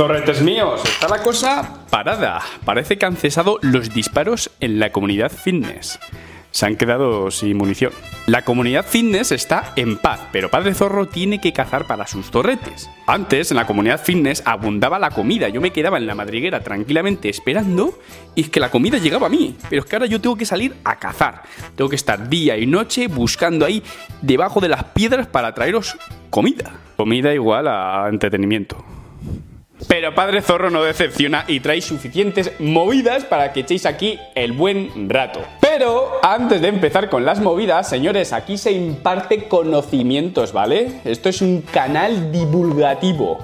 Zorretes míos, está la cosa parada. Parece que han cesado los disparos en la comunidad fitness. Se han quedado sin munición. La comunidad fitness está en paz, pero Padre Zorro tiene que cazar para sus torretes. Antes, en la comunidad fitness abundaba la comida. Yo me quedaba en la madriguera tranquilamente esperando y es que la comida llegaba a mí. Pero es que ahora yo tengo que salir a cazar. Tengo que estar día y noche buscando ahí debajo de las piedras para traeros comida. Comida igual a entretenimiento. Pero Padre Zorro no decepciona y trae suficientes movidas para que echéis aquí el buen rato. Pero antes de empezar con las movidas, señores, aquí se imparte conocimientos, ¿vale? Esto es un canal divulgativo.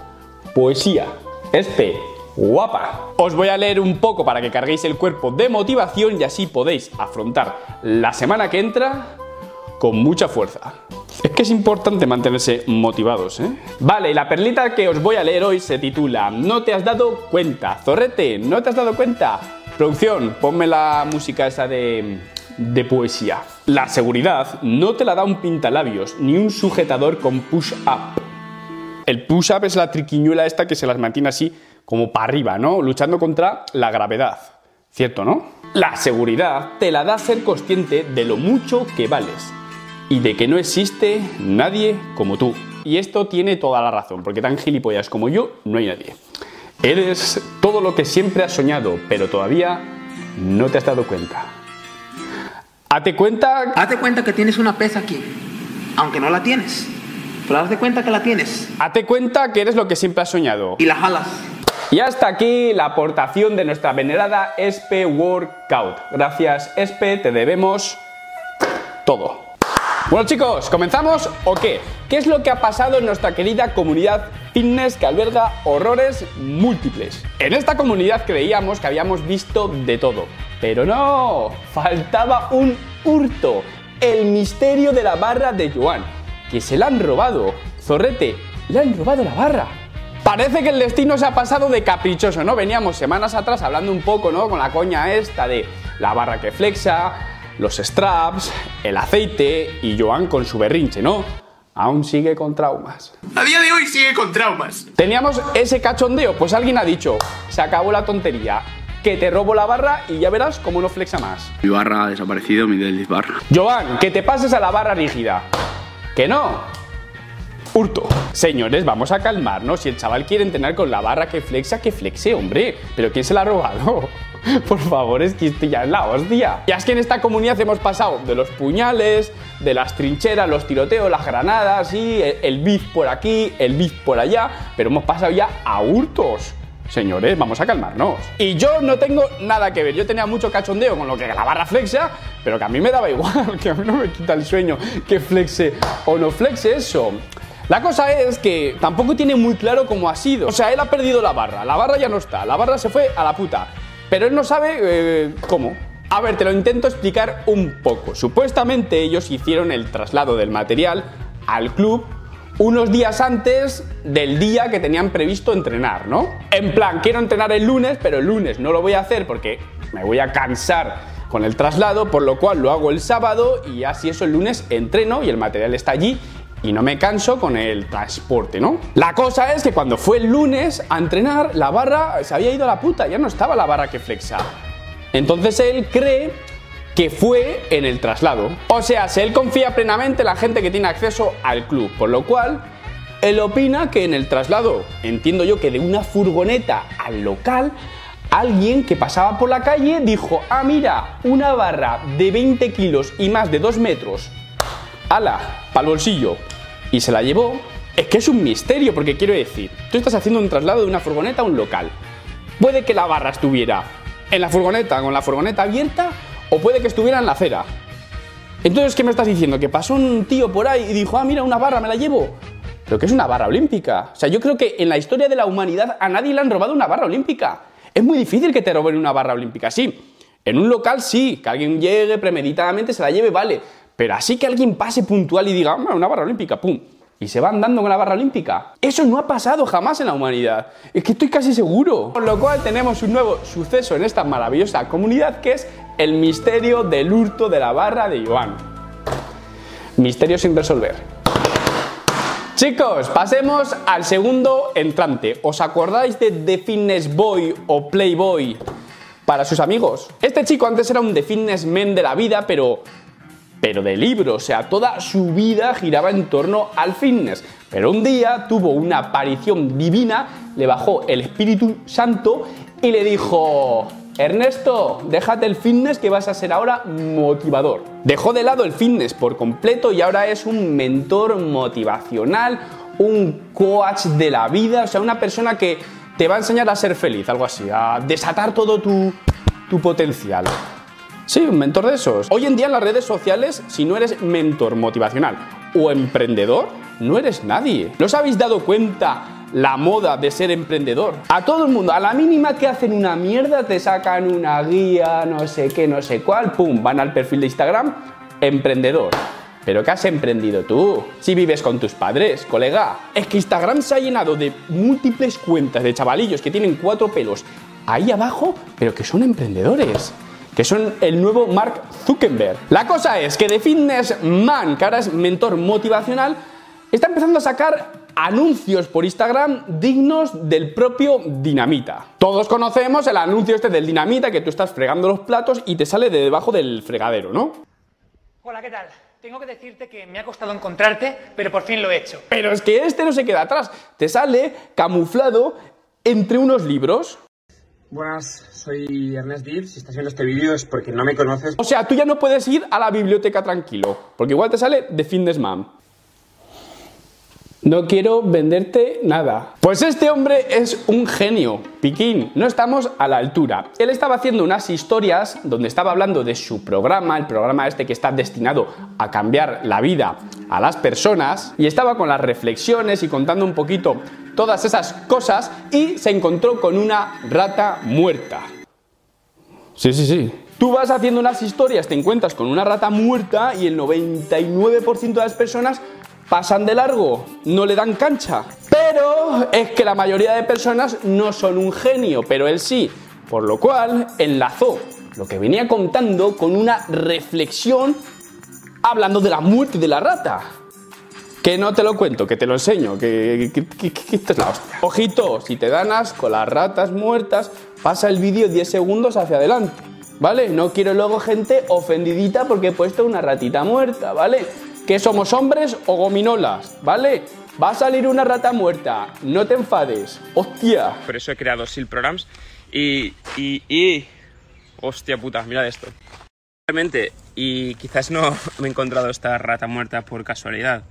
Poesía. Espe, guapa. Os voy a leer un poco para que carguéis el cuerpo de motivación y así podéis afrontar la semana que entra con mucha fuerza. Es que es importante mantenerse motivados, ¿eh? Vale, la perlita que os voy a leer hoy se titula "No te has dado cuenta". Zorrete, ¿no te has dado cuenta? Producción, ponme la música esa de poesía. La seguridad no te la da un pintalabios ni un sujetador con push-up. El push-up es la triquiñuela esta que se las mantiene así como para arriba, ¿no? Luchando contra la gravedad. ¿Cierto, no? La seguridad te la da ser consciente de lo mucho que vales y de que no existe nadie como tú. Y esto tiene toda la razón, porque tan gilipollas como yo no hay nadie. Eres todo lo que siempre has soñado, pero todavía no te has dado cuenta. Hazte cuenta que tienes una pesa aquí, aunque no la tienes, pero hazte cuenta que la tienes. Hazte cuenta que eres lo que siempre has soñado. Y la jalas. Y hasta aquí la aportación de nuestra venerada Espe Workout. Gracias, Espe, te debemos todo. Bueno, chicos, ¿comenzamos o qué? ¿Qué es lo que ha pasado en nuestra querida comunidad fitness que alberga horrores múltiples? En esta comunidad creíamos que habíamos visto de todo, pero no, faltaba un hurto, el misterio de la barra de Juan, que se la han robado. Zorrete, le han robado la barra. Parece que el destino se ha pasado de caprichoso, ¿no? Veníamos semanas atrás hablando un poco, ¿no? Con la coña esta de la barra que flexa, los straps, el aceite y Juan con su berrinche, ¿no? Aún sigue con traumas. A día de hoy sigue con traumas. Teníamos ese cachondeo, pues alguien ha dicho, se acabó la tontería, que te robo la barra y ya verás cómo no flexa más. Mi barra ha desaparecido, mi Delis Barra. Juan, que te pases a la barra rígida. Que no. Hurto. Señores, vamos a calmarnos. Si el chaval quiere entrenar con la barra que flexe, hombre. Pero ¿quién se la ha robado? Por favor, es que esto ya es la hostia. Ya es que en esta comunidad hemos pasado de los puñales, de las trincheras, los tiroteos, las granadas y el beef por aquí, el beef por allá. Pero hemos pasado ya a hurtos. Señores, vamos a calmarnos. Y yo no tengo nada que ver. Yo tenía mucho cachondeo con lo que la barra flexa, pero que a mí me daba igual, que a mí no me quita el sueño que flexe o no flexe eso. La cosa es que tampoco tiene muy claro cómo ha sido. O sea, él ha perdido la barra ya no está, la barra se fue a la puta. Pero él no sabe cómo. A ver, te lo intento explicar un poco. Supuestamente ellos hicieron el traslado del material al club unos días antes del día que tenían previsto entrenar, ¿no? En plan, quiero entrenar el lunes, pero el lunes no lo voy a hacer porque me voy a cansar con el traslado, por lo cual lo hago el sábado y así eso el lunes entreno y el material está allí y no me canso con el transporte, ¿no? La cosa es que cuando fue el lunes a entrenar, la barra se había ido a la puta, ya no estaba la barra que flexa. Entonces él cree que fue en el traslado. O sea, si él confía plenamente en la gente que tiene acceso al club, por lo cual él opina que en el traslado, entiendo yo que de una furgoneta al local, alguien que pasaba por la calle dijo, ah, mira, una barra de 20 kilos y más de 2 metros, ala, pa'l bolsillo, y se la llevó. Es que es un misterio, porque quiero decir, tú estás haciendo un traslado de una furgoneta a un local. Puede que la barra estuviera en la furgoneta, con la furgoneta abierta, o puede que estuviera en la acera. Entonces, ¿qué me estás diciendo? Que pasó un tío por ahí y dijo, ah, mira, una barra, me la llevo. Pero que es una barra olímpica. O sea, yo creo que en la historia de la humanidad a nadie le han robado una barra olímpica. Es muy difícil que te roben una barra olímpica, sí. En un local sí, que alguien llegue premeditadamente, se la lleve, vale. Pero así que alguien pase puntual y diga, una barra olímpica, pum, y se va andando con la barra olímpica. Eso no ha pasado jamás en la humanidad. Es que estoy casi seguro. Por lo cual tenemos un nuevo suceso en esta maravillosa comunidad que es el misterio del hurto de la barra de Juan. Misterio sin resolver. Chicos, pasemos al segundo entrante. ¿Os acordáis de The Fitness Boy o Playboy para sus amigos? Este chico antes era un The Fitness Man de la vida, pero de libro, o sea, toda su vida giraba en torno al fitness. Pero un día tuvo una aparición divina, le bajó el Espíritu Santo y le dijo: Ernesto, déjate el fitness que vas a ser ahora motivador. Dejó de lado el fitness por completo y ahora es un mentor motivacional, un coach de la vida, o sea, una persona que te va a enseñar a ser feliz, algo así, a desatar todo tu potencial. Sí, un mentor de esos. Hoy en día en las redes sociales, si no eres mentor motivacional o emprendedor, no eres nadie. ¿No os habéis dado cuenta la moda de ser emprendedor? A todo el mundo, a la mínima que hacen una mierda, te sacan una guía, no sé qué, no sé cuál, pum, van al perfil de Instagram, emprendedor. ¿Pero qué has emprendido tú? Si vives con tus padres, colega. Es que Instagram se ha llenado de múltiples cuentas de chavalillos que tienen cuatro pelos ahí abajo, pero que son emprendedores, que son el nuevo Mark Zuckerberg. La cosa es que The Fitness Man, que ahora es mentor motivacional, está empezando a sacar anuncios por Instagram dignos del propio Dinamita. Todos conocemos el anuncio este del Dinamita, que tú estás fregando los platos y te sale de debajo del fregadero, ¿no? Hola, ¿qué tal? Tengo que decirte que me ha costado encontrarte, pero por fin lo he hecho. Pero es que este no se queda atrás. Te sale camuflado entre unos libros. Buenas, soy Ernest Díaz. Si estás viendo este vídeo es porque no me conoces. O sea, tú ya no puedes ir a la biblioteca tranquilo, porque igual te sale The Fitness Man. No quiero venderte nada. Pues este hombre es un genio. Piquín, no estamos a la altura. Él estaba haciendo unas historias donde estaba hablando de su programa, el programa este que está destinado a cambiar la vida a las personas, y estaba con las reflexiones y contando un poquito todas esas cosas y se encontró con una rata muerta. Sí, sí, sí. Tú vas haciendo unas historias, te encuentras con una rata muerta y el 99% de las personas pasan de largo, no le dan cancha. Pero es que la mayoría de personas no son un genio, pero él sí. Por lo cual enlazó lo que venía contando con una reflexión hablando de la muerte de la rata. Que no te lo cuento, que te lo enseño, que esto es la hostia. Ojito, si te danas con las ratas muertas, pasa el vídeo 10 segundos hacia adelante, ¿vale? No quiero luego gente ofendidita porque he puesto una ratita muerta, ¿vale? Que somos hombres o gominolas, ¿vale? Va a salir una rata muerta, no te enfades, hostia. Por eso he creado SEALPROGRAMS y hostia puta, mirad esto. Realmente, y quizás no me he encontrado esta rata muerta por casualidad.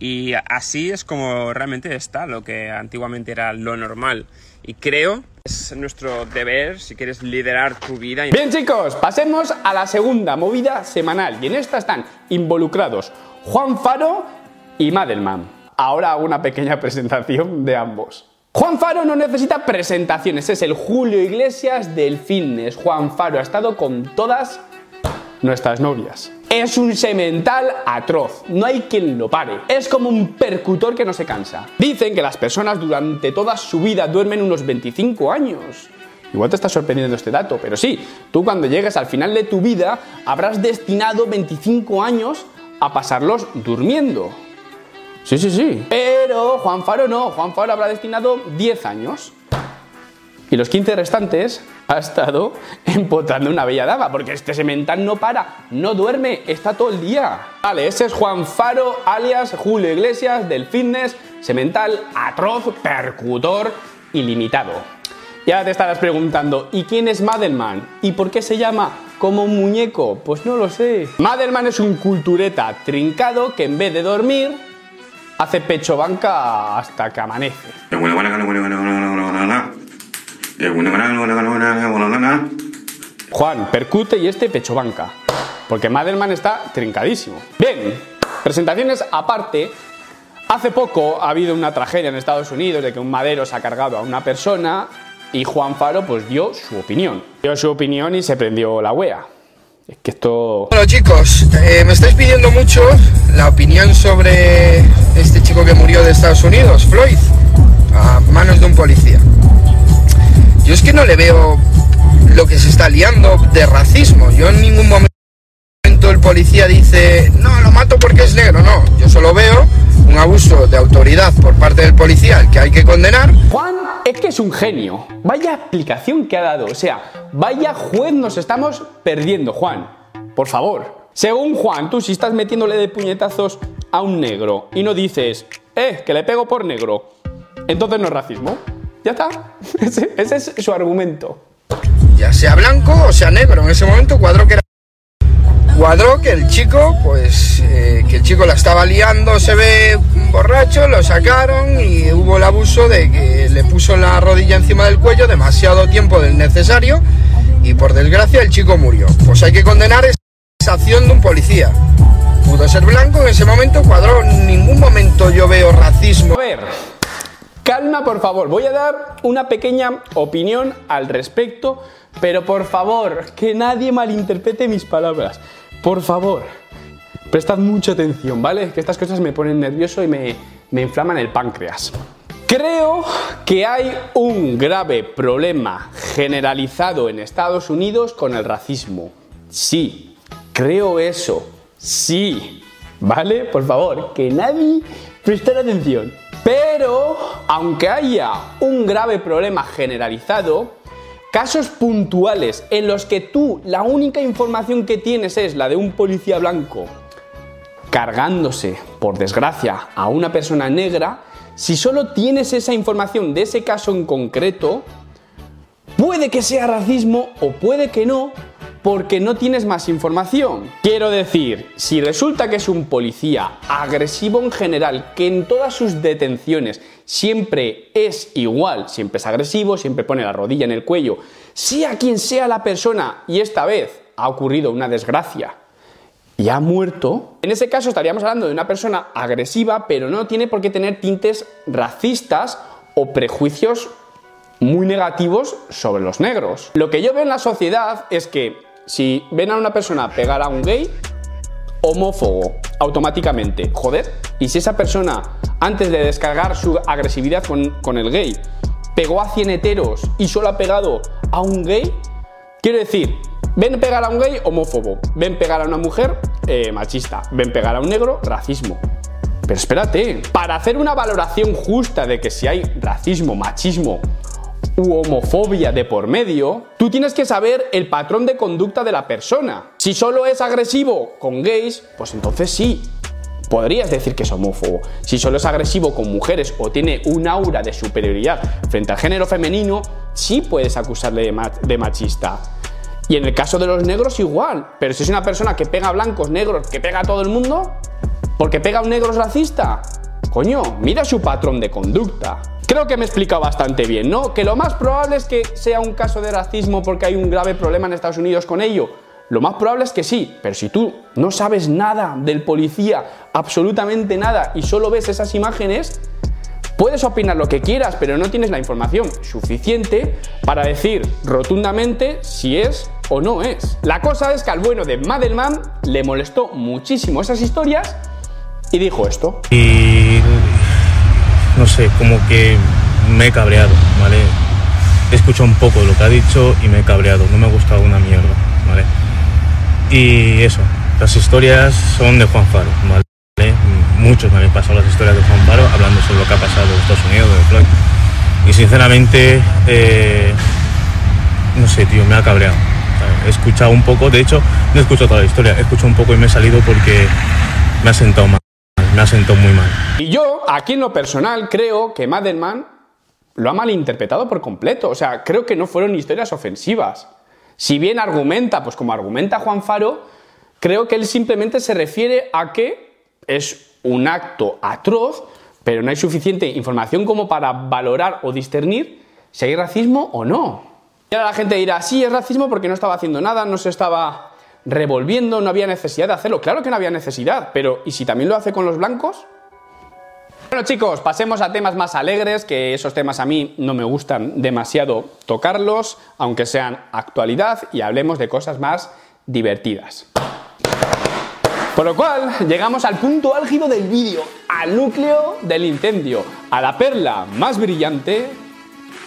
Y así es como realmente está lo que antiguamente era lo normal. Y creo que es nuestro deber si quieres liderar tu vida. Bien, chicos, pasemos a la segunda movida semanal. Y en esta están involucrados Juan Faro y Madelman. Ahora hago una pequeña presentación de ambos. Juan Faro no necesita presentaciones, es el Julio Iglesias del fitness. Juan Faro ha estado con todas nuestras novias. Es un semental atroz, no hay quien lo pare. Es como un percutor que no se cansa. Dicen que las personas durante toda su vida duermen unos 25 años. Igual te está sorprendiendo este dato, pero sí, tú cuando llegues al final de tu vida habrás destinado 25 años a pasarlos durmiendo. Sí, sí, sí. Pero Juan Faro no, Juan Faro habrá destinado 10 años. Y los 15 restantes ha estado empotando una bella dama, porque este semental no para, no duerme, está todo el día. Vale, ese es Juan Faro, alias Julio Iglesias, del fitness, semental, atroz, percutor, ilimitado. Y ahora te estarás preguntando, ¿y quién es Madelman? ¿Y por qué se llama como un muñeco? Pues no lo sé. Madelman es un cultureta trincado que en vez de dormir, hace pecho banca hasta que amanece. Juan percute y este pecho banca, porque Madelman está trincadísimo. Bien, presentaciones aparte. Hace poco ha habido una tragedia en Estados Unidos de que un madero se ha cargado a una persona y Juan Faro pues dio su opinión. Dio su opinión y se prendió la wea. Es que esto... Bueno, chicos, me estáis pidiendo mucho la opinión sobre este chico que murió de Estados Unidos, Floyd, a manos de un policía. Yo es que no le veo lo que se está liando de racismo. Yo en ningún momento el policía dice, no, lo mato porque es negro. No, yo solo veo un abuso de autoridad por parte del policía al que hay que condenar. Juan es que es un genio. Vaya explicación que ha dado. O sea, vaya juez nos estamos perdiendo, Juan. Por favor. Según Juan, tú si estás metiéndole de puñetazos a un negro y no dices, que le pego por negro, entonces no es racismo. Ya está. Ese es su argumento. Ya sea blanco o sea negro. En ese momento cuadró que el chico, que el chico la estaba liando, se ve borracho, lo sacaron y hubo el abuso de que le puso la rodilla encima del cuello demasiado tiempo del necesario y por desgracia el chico murió. Pues hay que condenar esa acción de un policía. Pudo ser blanco, en ese momento cuadró, en ningún momento yo veo racismo. A ver, calma por favor, voy a dar una pequeña opinión al respecto, pero por favor, que nadie malinterprete mis palabras. Por favor, prestad mucha atención, ¿vale? Que estas cosas me ponen nervioso y me inflaman el páncreas. Creo que hay un grave problema generalizado en Estados Unidos con el racismo. Sí, creo eso. Sí, ¿vale? Por favor, que nadie preste atención. Pero, aunque haya un grave problema generalizado, casos puntuales en los que tú la única información que tienes es la de un policía blanco cargándose, por desgracia, a una persona negra, si solo tienes esa información de ese caso en concreto, puede que sea racismo o puede que no, porque no tienes más información. Quiero decir, si resulta que es un policía agresivo en general, que en todas sus detenciones siempre es igual, siempre es agresivo, siempre pone la rodilla en el cuello, sea quien sea la persona, y esta vez ha ocurrido una desgracia y ha muerto, en ese caso estaríamos hablando de una persona agresiva, pero no tiene por qué tener tintes racistas o prejuicios muy negativos sobre los negros. Lo que yo veo en la sociedad es que si ven a una persona pegar a un gay, homófobo, automáticamente, joder, y si esa persona antes de descargar su agresividad con el gay pegó a 100 heteros y solo ha pegado a un gay, quiero decir, ven pegar a un gay, homófobo, ven pegar a una mujer, machista, ven pegar a un negro, racismo. Pero espérate, para hacer una valoración justa de que si hay racismo, machismo u homofobia de por medio, tú tienes que saber el patrón de conducta de la persona. Si solo es agresivo con gays, pues entonces sí, podrías decir que es homófobo. Si solo es agresivo con mujeres o tiene un aura de superioridad frente al género femenino, sí puedes acusarle de machista. Y en el caso de los negros igual, pero si es una persona que pega a blancos, negros, que pega a todo el mundo, porque pega a un negro es racista. Coño, mira su patrón de conducta. Creo que me he explicado bastante bien, ¿no? Que lo más probable es que sea un caso de racismo porque hay un grave problema en Estados Unidos con ello. Lo más probable es que sí, pero si tú no sabes nada del policía, absolutamente nada, y solo ves esas imágenes, puedes opinar lo que quieras, pero no tienes la información suficiente para decir rotundamente si es o no es. La cosa es que al bueno de Madelman le molestó muchísimo esas historias y dijo esto. Y no sé, como que me he cabreado, ¿vale? He escuchado un poco lo que ha dicho y me he cabreado, no me ha gustado una mierda, ¿vale? Y eso, las historias son de Juan Faro, ¿vale? Muchos me habéis pasado las historias de Juan Faro hablando sobre lo que ha pasado en Estados Unidos, de Floyd. Y sinceramente, no sé, tío, me ha cabreado. He escuchado un poco, de hecho, no he escuchado toda la historia, he escuchado un poco y me he salido porque me ha sentado mal. Me ha sentado muy mal. Y yo, aquí en lo personal, creo que Madelman lo ha malinterpretado por completo. O sea, creo que no fueron historias ofensivas. Si bien argumenta, pues como argumenta Juan Faro, creo que él simplemente se refiere a que es un acto atroz, pero no hay suficiente información como para valorar o discernir si hay racismo o no. Y ahora la gente dirá, sí, es racismo porque no estaba haciendo nada, no se estaba revolviendo, no había necesidad de hacerlo. Claro que no había necesidad, pero ¿y si también lo hace con los blancos? Bueno chicos, pasemos a temas más alegres, que esos temas a mí no me gustan demasiado tocarlos, aunque sean actualidad, y hablemos de cosas más divertidas. Por lo cual, llegamos al punto álgido del vídeo, al núcleo del incendio, a la perla más brillante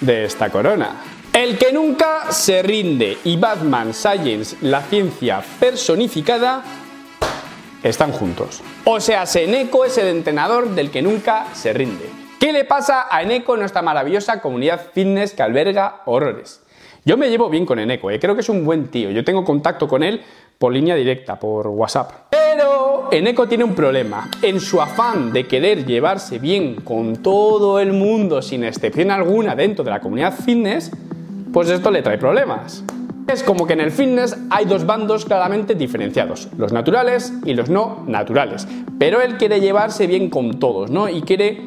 de esta corona. El que nunca se rinde y Bazman Science, la ciencia personificada, están juntos. O sea, Eneko es el entrenador del que nunca se rinde. ¿Qué le pasa a Eneko en nuestra maravillosa comunidad fitness que alberga horrores? Yo me llevo bien con Eneko, creo que es un buen tío. Yo tengo contacto con él por línea directa, por WhatsApp. Pero Eneko tiene un problema. En su afán de querer llevarse bien con todo el mundo, sin excepción alguna, dentro de la comunidad fitness, pues esto le trae problemas. Es como que en el fitness hay dos bandos claramente diferenciados, los naturales y los no naturales. Pero él quiere llevarse bien con todos, ¿no? Y quiere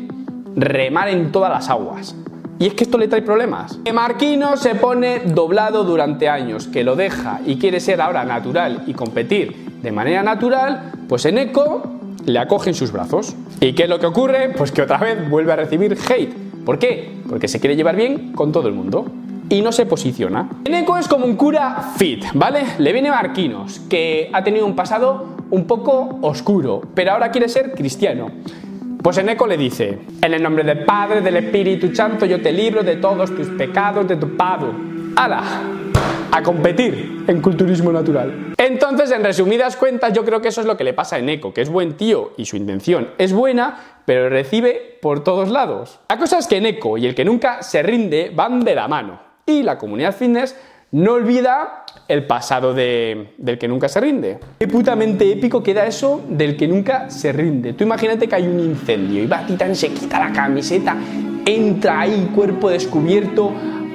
remar en todas las aguas. Y es que esto le trae problemas. Que Marquino se pone doblado durante años, que lo deja y quiere ser ahora natural y competir de manera natural, pues Eneko le acoge en sus brazos. ¿Y qué es lo que ocurre? Pues que otra vez vuelve a recibir hate. ¿Por qué? Porque se quiere llevar bien con todo el mundo y no se posiciona. Eneko es como un cura fit, ¿vale? Le viene Marquinos, que ha tenido un pasado un poco oscuro, pero ahora quiere ser cristiano. Pues Eneko le dice: en el nombre del Padre, del Espíritu Santo, yo te libro de todos tus pecados de tu pado. ¡Hala! A competir en culturismo natural. Entonces, en resumidas cuentas, yo creo que eso es lo que le pasa a Eneko, que es buen tío y su intención es buena, pero recibe por todos lados. La cosa es que Eneko y el que nunca se rinde van de la mano. Y la comunidad fitness no olvida el pasado del que nunca se rinde. Qué putamente épico queda eso del que nunca se rinde. Tú imagínate que hay un incendio y va Titán, se quita la camiseta, entra ahí cuerpo descubierto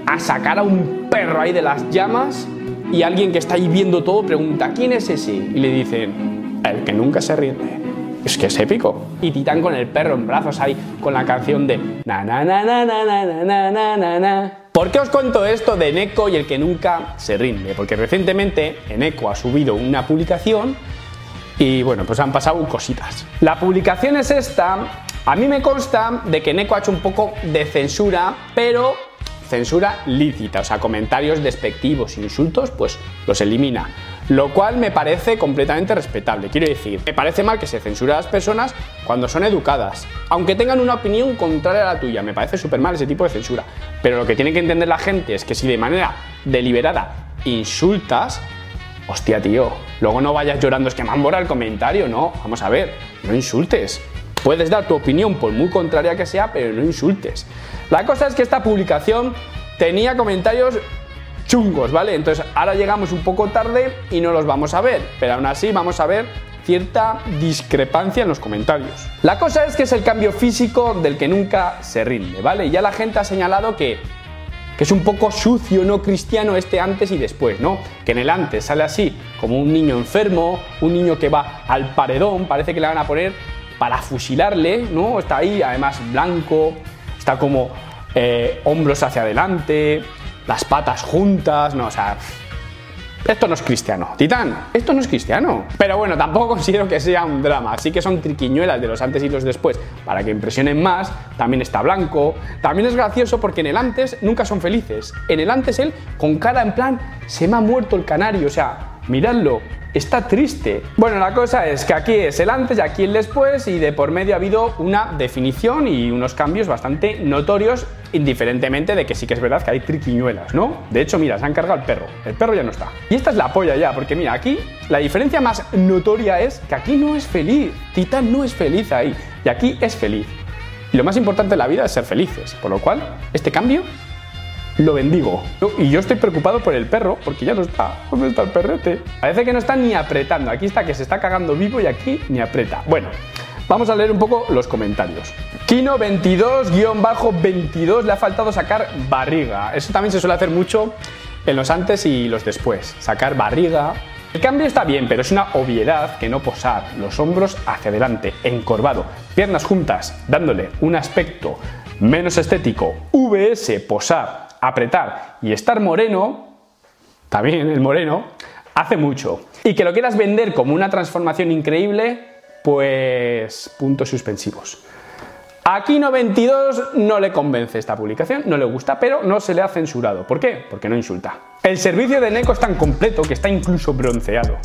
a sacar a un perro ahí de las llamas, y alguien que está ahí viendo todo pregunta: ¿quién es ese? Y le dicen: el que nunca se rinde. Es que es épico. Y Titán con el perro en brazos ahí, con la canción de na na na na na na na na na na. ¿Por qué os cuento esto de Eneko y el que nunca se rinde? Porque recientemente Eneko ha subido una publicación y bueno, pues han pasado cositas. La publicación es esta. A mí me consta de que Eneko ha hecho un poco de censura, pero censura lícita, o sea, comentarios despectivos, insultos, pues los elimina. Lo cual me parece completamente respetable. Quiero decir, me parece mal que se censure a las personas cuando son educadas, aunque tengan una opinión contraria a la tuya. Me parece súper mal ese tipo de censura. Pero lo que tiene que entender la gente es que si de manera deliberada insultas, hostia, tío, luego no vayas llorando, es que me han borrado el comentario. No, vamos a ver, no insultes. Puedes dar tu opinión por muy contraria que sea, pero no insultes. La cosa es que esta publicación tenía comentarios chungos, ¿vale? Entonces ahora llegamos un poco tarde y no los vamos a ver, pero aún así vamos a ver cierta discrepancia en los comentarios. La cosa es que es el cambio físico del que nunca se rinde, ¿vale? Y ya la gente ha señalado que es un poco sucio, no cristiano, este antes y después, ¿no? Que en el antes sale así, como un niño enfermo, un niño que va al paredón, parece que le van a poner para fusilarle, ¿no? Está ahí, además blanco, está como hombros hacia adelante, las patas juntas, no, o sea, esto no es cristiano, Titán, esto no es cristiano. Pero bueno, tampoco considero que sea un drama, así que son triquiñuelas de los antes y los después, para que impresionen más. También está blanco, también es gracioso porque en el antes nunca son felices. En el antes él, con cara en plan, se me ha muerto el canario, o sea, miradlo, está triste. Bueno, la cosa es que aquí es el antes y aquí el después, y de por medio ha habido una definición y unos cambios bastante notorios, indiferentemente de que sí que es verdad que hay triquiñuelas, ¿no? De hecho, mira, se han cargado al perro. El perro ya no está. Y esta es la polla ya, porque mira, aquí la diferencia más notoria es que aquí no es feliz. Titán no es feliz ahí. Y aquí es feliz. Y lo más importante de la vida es ser felices. Por lo cual, este cambio lo bendigo. Y yo estoy preocupado por el perro, porque ya no está. ¿Dónde está el perrete? Parece que no está ni apretando. Aquí está que se está cagando vivo y aquí ni aprieta. Bueno, vamos a leer un poco los comentarios. Kino22-22 le ha faltado sacar barriga. Eso también se suele hacer mucho en los antes y los después. Sacar barriga. El cambio está bien, pero es una obviedad que no posar. Los hombros hacia adelante, encorvado, piernas juntas, dándole un aspecto menos estético. VS, posar, apretar y estar moreno, también el moreno, hace mucho. Y que lo quieras vender como una transformación increíble, pues puntos suspensivos. A Kino22 no le convence esta publicación, no le gusta, pero no se le ha censurado. ¿Por qué? Porque no insulta. El servicio de Eneko es tan completo que está incluso bronceado.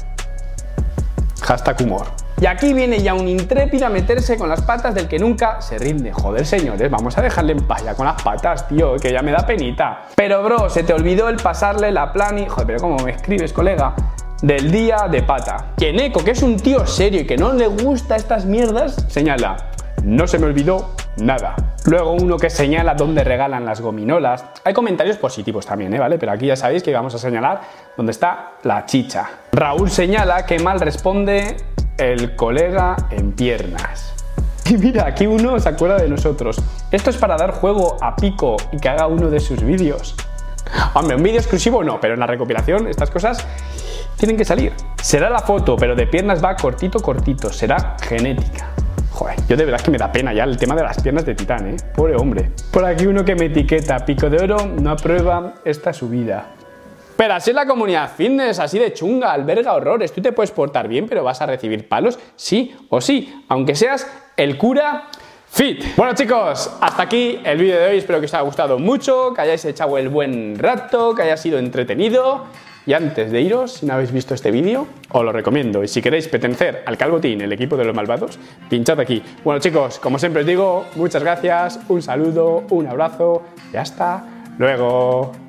Hashtag humor. Y aquí viene ya un intrépido a meterse con las patas del que nunca se rinde. Joder, señores, vamos a dejarle en paz ya con las patas, tío, que ya me da penita. Pero bro, se te olvidó el pasarle la plani. Joder, pero ¿cómo me escribes, colega? del día de pata. Que Eneko, que es un tío serio y que no le gusta estas mierdas, señala: no se me olvidó nada. Luego uno que señala dónde regalan las gominolas. Hay comentarios positivos también, ¿vale? Pero aquí ya sabéis que vamos a señalar dónde está la chicha. Raúl señala que mal responde el colega en piernas. Y mira, aquí uno se acuerda de nosotros. Esto es para dar juego a Pico y que haga uno de sus vídeos. Hombre, un vídeo exclusivo no, pero en la recopilación estas cosas tienen que salir. Será la foto, pero de piernas va cortito, cortito. Será genética. Joder, yo de verdad es que me da pena ya el tema de las piernas de Titán, ¿eh? Pobre hombre. Por aquí uno que me etiqueta: Pico de Oro no aprueba esta subida. Pero así es la comunidad fitness, así de chunga, alberga horrores. Tú te puedes portar bien, pero vas a recibir palos sí o sí, aunque seas el cura fit. Bueno, chicos, hasta aquí el vídeo de hoy. Espero que os haya gustado mucho, que hayáis echado el buen rato, que haya sido entretenido. Y antes de iros, si no habéis visto este vídeo, os lo recomiendo. Y si queréis pertenecer al Calvotín, el equipo de los malvados, pinchad aquí. Bueno, chicos, como siempre os digo, muchas gracias, un saludo, un abrazo y hasta luego.